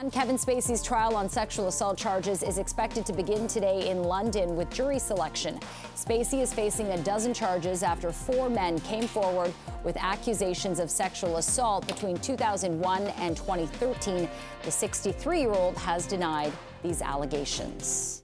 And Kevin Spacey's trial on sexual assault charges is expected to begin today in London with jury selection. Spacey is facing a dozen charges after four men came forward with accusations of sexual assault between 2001 and 2013. The 63-year-old has denied these allegations.